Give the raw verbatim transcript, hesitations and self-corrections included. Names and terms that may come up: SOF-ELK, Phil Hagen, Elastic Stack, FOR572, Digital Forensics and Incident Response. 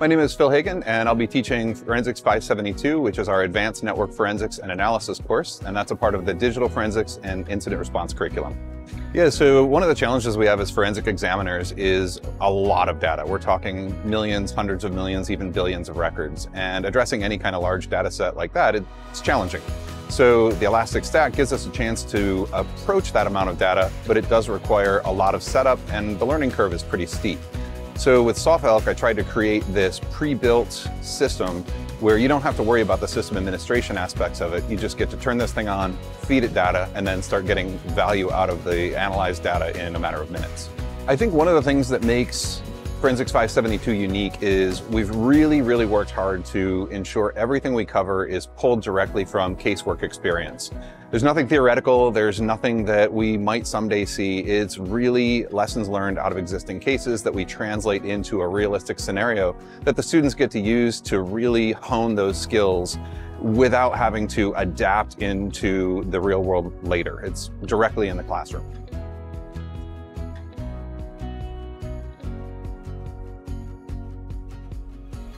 My name is Phil Hagen, and I'll be teaching Forensics five seventy-two, which is our Advanced Network Forensics and Analysis course, and that's a part of the Digital Forensics and Incident Response curriculum. Yeah, so one of the challenges we have as forensic examiners is a lot of data. We're talking millions, hundreds of millions, even billions of records, and addressing any kind of large data set like that, it's challenging. So the Elastic Stack gives us a chance to approach that amount of data, but it does require a lot of setup, and the learning curve is pretty steep. So with SOF-ELK, I tried to create this pre-built system where you don't have to worry about the system administration aspects of it. You just get to turn this thing on, feed it data, and then start getting value out of the analyzed data in a matter of minutes. I think one of the things that makes Forensics five seventy-two unique is we've really, really worked hard to ensure everything we cover is pulled directly from casework experience. There's nothing theoretical, there's nothing that we might someday see. It's really lessons learned out of existing cases that we translate into a realistic scenario that the students get to use to really hone those skills without having to adapt into the real world later. It's directly in the classroom.